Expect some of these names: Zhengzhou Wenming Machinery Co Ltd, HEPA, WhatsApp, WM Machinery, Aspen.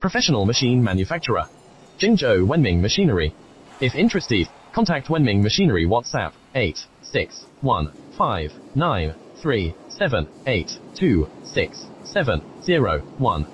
Professional machine manufacturer. Zhengzhou Wenming Machinery. If interested, contact Wenming Machinery WhatsApp 8615937826701.